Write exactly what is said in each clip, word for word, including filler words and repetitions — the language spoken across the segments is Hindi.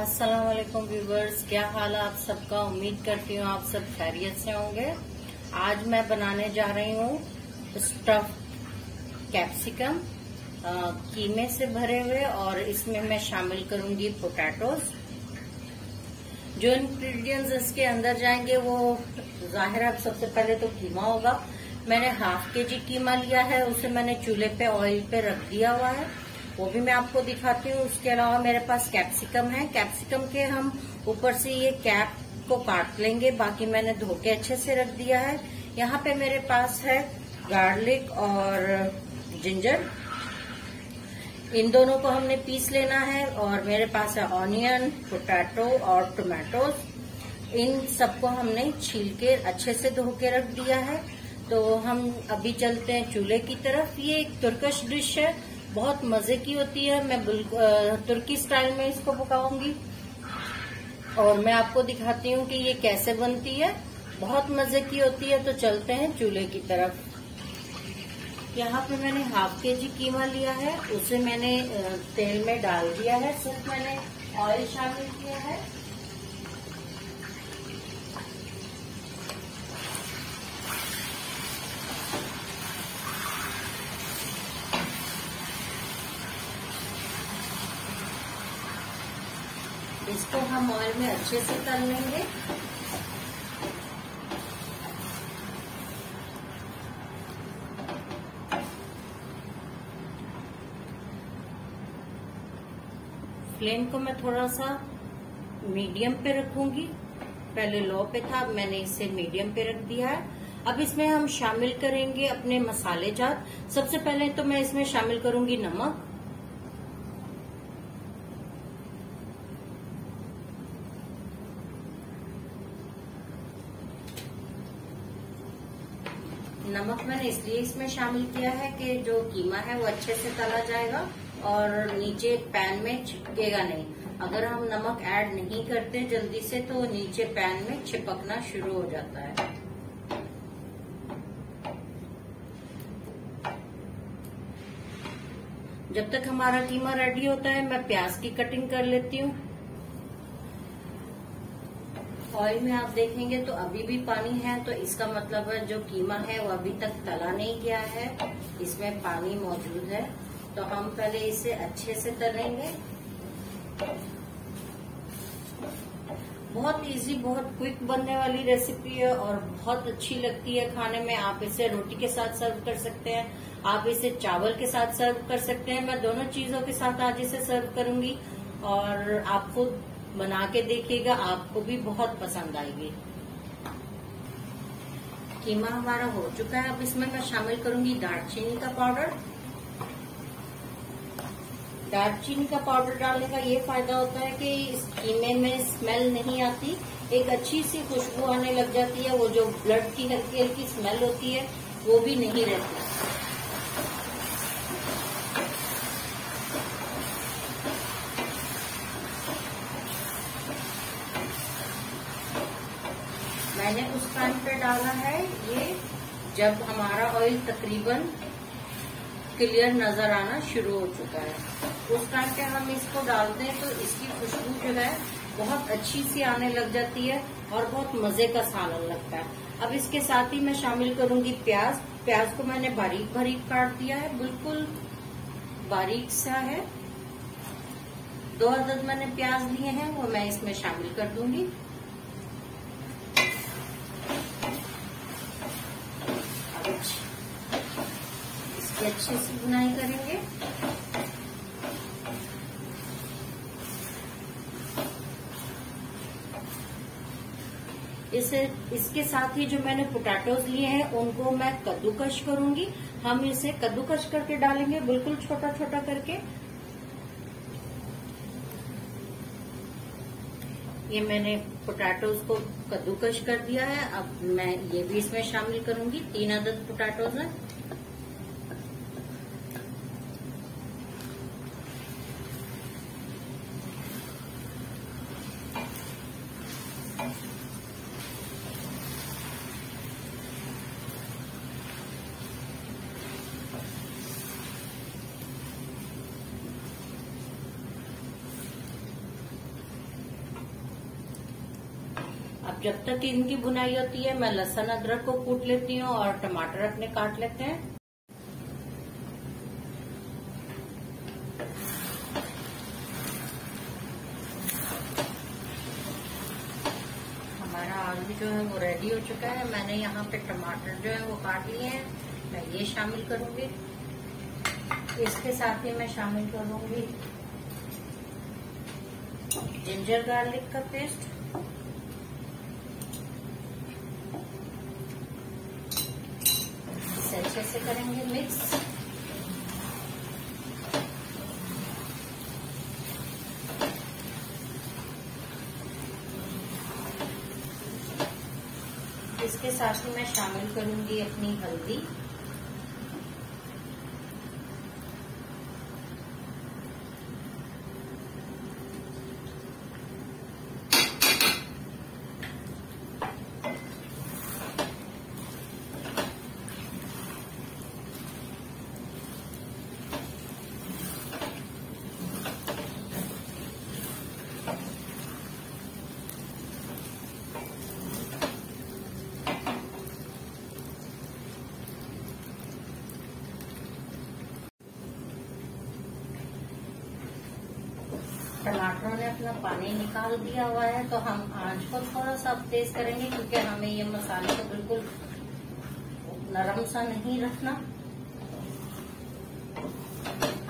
अस्सलाम वालेकुम व्यूवर्स, क्या हाल है आप सबका। उम्मीद करती हूँ आप सब खैरियत से होंगे। आज मैं बनाने जा रही हूँ स्टफ्ड कैप्सिकम कीमे से भरे हुए, और इसमें मैं शामिल करूंगी पोटैटोस। जो इंग्रेडिएंट्स इसके अंदर जाएंगे वो जाहिर है। सबसे पहले तो कीमा होगा। मैंने हाफ के जी कीमा लिया है, उसे मैंने चूल्हे पे ऑयल पे रख दिया हुआ है, वो भी मैं आपको दिखाती हूँ। उसके अलावा मेरे पास कैप्सिकम है। कैप्सिकम के हम ऊपर से ये कैप को काट लेंगे, बाकी मैंने धो के अच्छे से रख दिया है। यहाँ पे मेरे पास है गार्लिक और जिंजर, इन दोनों को हमने पीस लेना है। और मेरे पास है ऑनियन, पोटैटो और टोमेटोस, इन सबको हमने छील के अच्छे से धो के रख दिया है। तो हम अभी चलते हैं चूल्हे की तरफ। ये एक तुर्किश डिश है, बहुत मजे की होती है। मैं तुर्की स्टाइल में इसको पकाऊंगी और मैं आपको दिखाती हूँ कि ये कैसे बनती है। बहुत मजे की होती है। तो चलते हैं चूल्हे की तरफ। यहाँ पे मैंने हाफ के जी कीमा लिया है, उसे मैंने तेल में डाल दिया है। सिर्फ मैंने ऑयल शामिल किया है। इसको हम ऑयल में अच्छे से तल लेंगे। फ्लेम को मैं थोड़ा सा मीडियम पे रखूंगी। पहले लो पे था, अब मैंने इसे मीडियम पे रख दिया है। अब इसमें हम शामिल करेंगे अपने मसाले जात। सबसे पहले तो मैं इसमें शामिल करूंगी नमक, नमक मैंने इसलिए इसमें शामिल किया है कि जो कीमा है वो अच्छे से तला जाएगा और नीचे पैन में चिपकेगा नहीं। अगर हम नमक ऐड नहीं करते जल्दी से तो नीचे पैन में चिपकना शुरू हो जाता है। जब तक हमारा कीमा रेडी होता है मैं प्याज की कटिंग कर लेती हूँ। ऑयल में आप देखेंगे तो अभी भी पानी है, तो इसका मतलब है जो कीमा है वो अभी तक तला नहीं गया है, इसमें पानी मौजूद है। तो हम पहले इसे अच्छे से तलेंगे। बहुत इजी, बहुत क्विक बनने वाली रेसिपी है और बहुत अच्छी लगती है खाने में। आप इसे रोटी के साथ सर्व कर सकते हैं, आप इसे चावल के साथ सर्व कर सकते हैं। मैं दोनों चीजों के साथ आज इसे सर्व करूंगी और आप खुद बना के देखिएगा, आपको भी बहुत पसंद आएगी। कीमा हमारा हो चुका है। अब इसमें मैं शामिल करूंगी दालचीनी का पाउडर। दालचीनी का पाउडर डालने का ये फायदा होता है कि इस कीमे में स्मेल नहीं आती, एक अच्छी सी खुशबू आने लग जाती है। वो जो ब्लड की हल्की हल्की स्मेल होती है वो भी नहीं रहती। मैंने उस टाइम पे डाला है ये जब हमारा ऑयल तकरीबन क्लियर नजर आना शुरू हो चुका है। उस टाइम पे हम इसको डालते हैं तो इसकी खुशबू जो है बहुत अच्छी सी आने लग जाती है और बहुत मजे का सालन लगता है। अब इसके साथ ही मैं शामिल करूंगी प्याज। प्याज को मैंने बारीक बारीक काट दिया है, बिल्कुल बारीक सा है। दो अदद मैंने प्याज लिए हैं, वो मैं इसमें शामिल कर दूंगी। इसकी अच्छे से भुनाई करेंगे। इसे इसके साथ ही जो मैंने पोटैटोज लिए हैं उनको मैं कद्दूकश करूंगी। हम इसे कद्दूकश करके डालेंगे, बिल्कुल छोटा छोटा करके। ये मैंने पोटैटोज को कद्दूकश कर दिया है। अब मैं ये भी इसमें शामिल करूंगी। तीन अदद पोटैटोज है। अब जब तक इनकी भुनाई होती है मैं लहसुन अदरक को कूट लेती हूँ और टमाटर अपने काट लेते हैं। हमारा आलू जो है वो रेडी हो चुका है। मैंने यहाँ पे टमाटर जो है वो काट लिए हैं, मैं ये शामिल करूंगी। इसके साथ ही मैं शामिल करूंगी जिंजर गार्लिक का पेस्ट, अच्छे से करेंगे मिक्स। इसके साथ ही मैं शामिल करूंगी अपनी हल्दी, टमाटरों ने अपना पानी निकाल दिया हुआ है, तो हम आंच को थोड़ा सा तेज करेंगे क्योंकि हमें ये मसाले को बिल्कुल नरम सा नहीं रखना।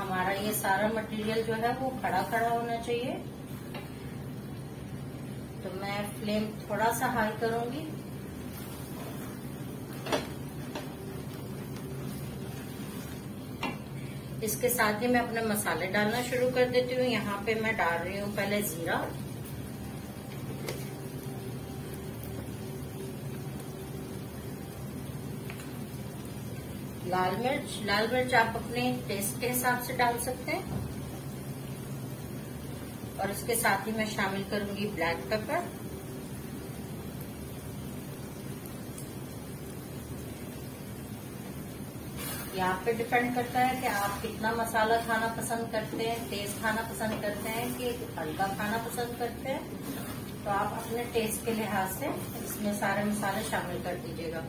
हमारा ये सारा मटेरियल जो है वो खड़ा खड़ा होना चाहिए, तो मैं फ्लेम थोड़ा सा हाई करूंगी। इसके साथ ही मैं अपने मसाले डालना शुरू कर देती हूँ। यहाँ पे मैं डाल रही हूँ पहले जीरा, लाल मिर्च, लाल मिर्च आप अपने टेस्ट के हिसाब से डाल सकते हैं, और इसके साथ ही मैं शामिल करूंगी ब्लैक पेपर। यहाँ पे डिपेंड करता है कि आप कितना मसाला खाना पसंद करते हैं, तेज खाना पसंद करते हैं कि हल्का खाना पसंद करते हैं, तो आप अपने टेस्ट के लिहाज से इसमें सारे मसाले शामिल कर दीजिएगा।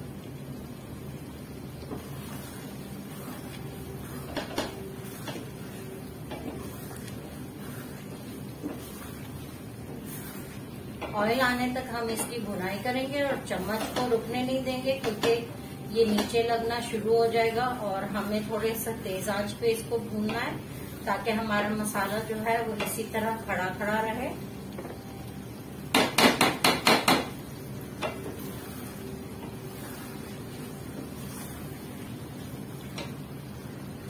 ऑयल आने तक हम इसकी भुनाई करेंगे और चम्मच को रुकने नहीं देंगे क्योंकि ये नीचे लगना शुरू हो जाएगा, और हमें थोड़े सा तेज आंच पे इसको भूनना है ताकि हमारा मसाला जो है वो इसी तरह खड़ा खड़ा रहे।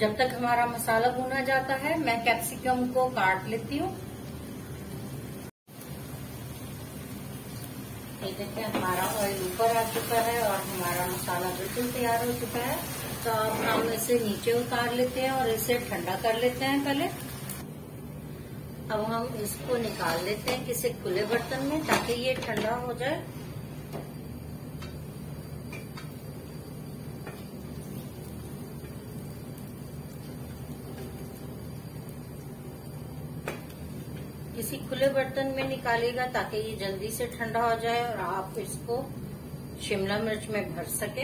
जब तक हमारा मसाला भुना जाता है मैं कैप्सिकम को काट लेती हूँ। ये देखिए हमारा ऑयल ऊपर आ चुका है और हमारा मसाला बिल्कुल तैयार हो चुका है, तो अब हम इसे नीचे उतार लेते हैं और इसे ठंडा कर लेते हैं पहले। अब हम इसको निकाल लेते हैं किसी खुले बर्तन में ताकि ये ठंडा हो जाए। किसी खुले बर्तन में निकालिएगा ताकि ये जल्दी से ठंडा हो जाए और आप इसको शिमला मिर्च में भर सके।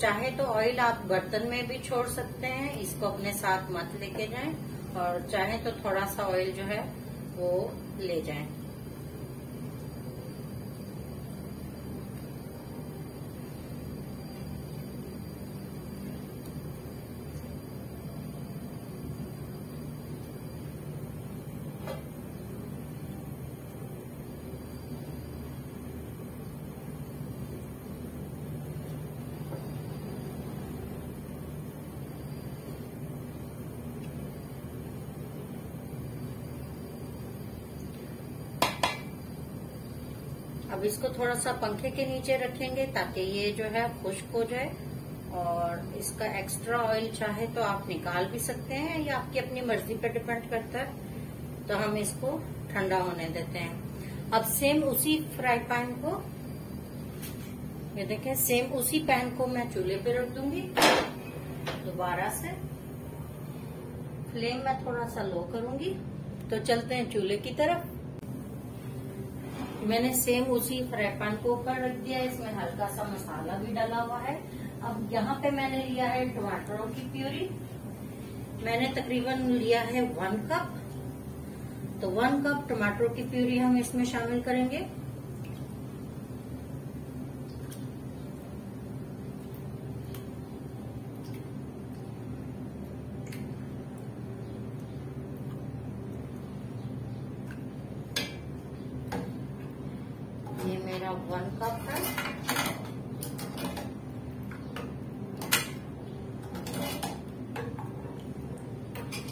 चाहे तो ऑयल आप बर्तन में भी छोड़ सकते हैं, इसको अपने साथ मत लेके जाएं, और चाहे तो थोड़ा सा ऑयल जो है वो ले जाएं। अब इसको थोड़ा सा पंखे के नीचे रखेंगे ताकि ये जो है खुश्क हो जाए, और इसका एक्स्ट्रा ऑयल चाहे तो आप निकाल भी सकते हैं, या आपकी अपनी मर्जी पर डिपेंड करता है। तो हम इसको ठंडा होने देते हैं। अब सेम उसी फ्राई पैन को, ये देखें, सेम उसी पैन को मैं चूल्हे पे रख दूंगी दोबारा से। फ्लेम मैं थोड़ा सा लो करूंगी तो चलते हैं चूल्हे की तरफ। मैंने सेम उसी फ्राई पैन को ऊपर रख दिया, इसमें हल्का सा मसाला भी डाला हुआ है। अब यहाँ पे मैंने लिया है टमाटरों की प्यूरी, मैंने तकरीबन लिया है वन कप। तो वन कप टमाटरों की प्यूरी हम इसमें शामिल करेंगे। ये मेरा वन कप है।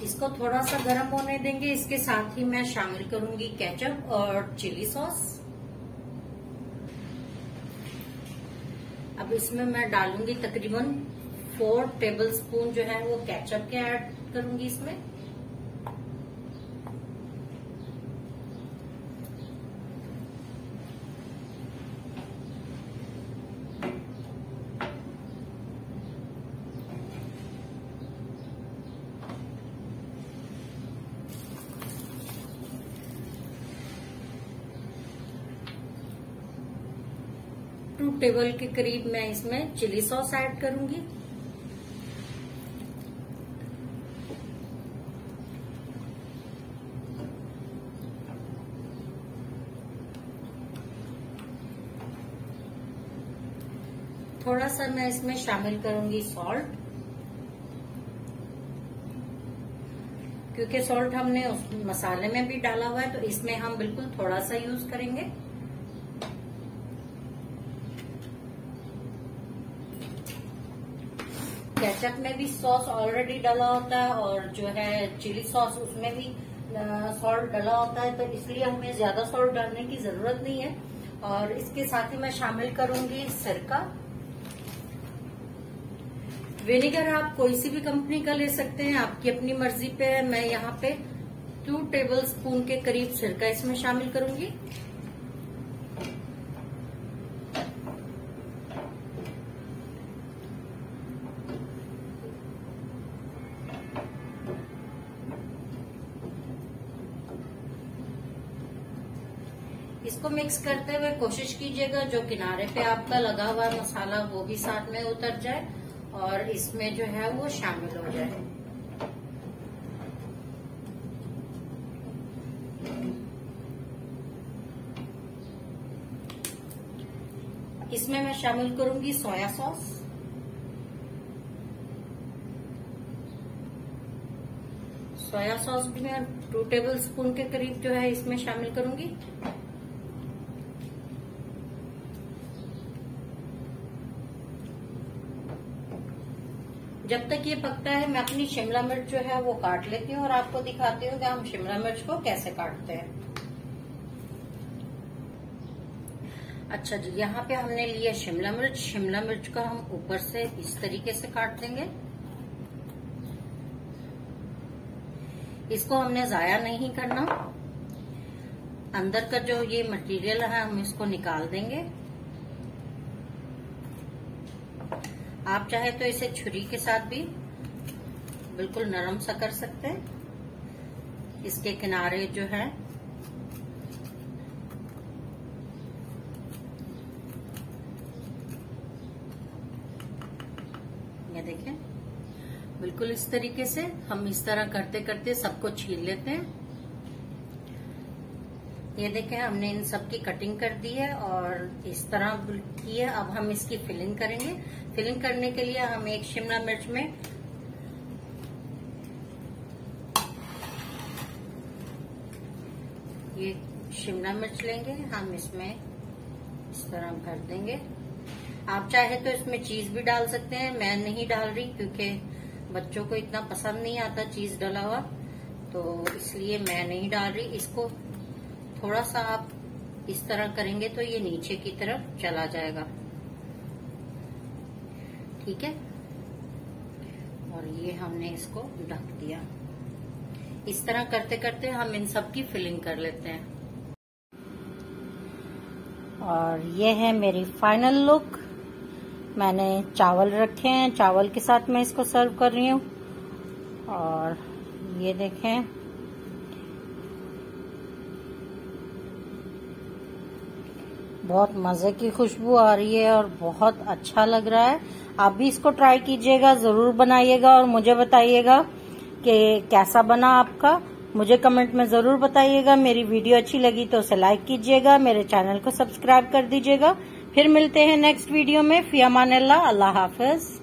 इसको थोड़ा सा गर्म होने देंगे। इसके साथ ही मैं शामिल करूंगी केचप और चिली सॉस। अब इसमें मैं डालूंगी तकरीबन फोर टेबलस्पून जो है वो केचप के ऐड करूंगी इसमें। टू टेबल के करीब मैं इसमें चिली सॉस ऐड करूंगी। थोड़ा सा मैं इसमें शामिल करूंगी सॉल्ट, क्योंकि सॉल्ट हमने उस मसाले में भी डाला हुआ है, तो इसमें हम बिल्कुल थोड़ा सा यूज करेंगे। केचप में भी सॉस ऑलरेडी डला होता है और जो है चिली सॉस उसमें भी सॉल्ट डला होता है, तो इसलिए हमें ज्यादा सॉल्ट डालने की जरूरत नहीं है। और इसके साथ ही मैं शामिल करूंगी सिरका। विनेगर आप कोई सी भी कंपनी का ले सकते हैं, आपकी अपनी मर्जी पे है। मैं यहाँ पे टू टेबल स्पून के करीब सिरका इसमें शामिल करूंगी। इसको मिक्स करते हुए कोशिश कीजिएगा जो किनारे पे आपका लगा हुआ मसाला वो भी साथ में उतर जाए और इसमें जो है वो शामिल हो जाए। इसमें मैं शामिल करूंगी सोया सॉस। सोया सॉस भी मैं टू टेबल स्पून के करीब जो है इसमें शामिल करूंगी। जब तक ये पकता है मैं अपनी शिमला मिर्च जो है वो काट लेती हूँ और आपको दिखाती हूँ कि हम शिमला मिर्च को कैसे काटते हैं। अच्छा जी, यहाँ पे हमने लिया शिमला मिर्च। शिमला मिर्च का हम ऊपर से इस तरीके से काट देंगे। इसको हमने जाया नहीं करना, अंदर का जो ये मटेरियल है हम इसको निकाल देंगे। आप चाहे तो इसे छुरी के साथ भी बिल्कुल नरम सा कर सकते हैं। इसके किनारे जो है ये देखें, बिल्कुल इस तरीके से हम इस तरह करते करते सबको छील लेते हैं। ये देखें, हमने इन सब की कटिंग कर दी है और इस तरह की है। अब हम इसकी फिलिंग करेंगे। फिलिंग करने के लिए हम एक शिमला मिर्च में ये शिमला मिर्च लेंगे, हम इसमें इस तरह कर देंगे। आप चाहे तो इसमें चीज भी डाल सकते हैं, मैं नहीं डाल रही क्योंकि बच्चों को इतना पसंद नहीं आता चीज डाला हुआ, तो इसलिए मैं नहीं डाल रही। इसको थोड़ा सा आप इस तरह करेंगे तो ये नीचे की तरफ चला जाएगा, ठीक है। और ये हमने इसको ढक दिया। इस तरह करते करते हम इन सब की फिलिंग कर लेते हैं। और ये है मेरी फाइनल लुक। मैंने चावल रखे हैं, चावल के साथ मैं इसको सर्व कर रही हूँ। और ये देखें, बहुत मजे की खुशबू आ रही है और बहुत अच्छा लग रहा है। आप भी इसको ट्राई कीजिएगा, जरूर बनाइएगा और मुझे बताइएगा कि कैसा बना आपका। मुझे कमेंट में जरूर बताइएगा। मेरी वीडियो अच्छी लगी तो उसे लाइक कीजिएगा, मेरे चैनल को सब्सक्राइब कर दीजिएगा। फिर मिलते हैं नेक्स्ट वीडियो में। फी अमान अल्लाह, अल्लाह हाफिज।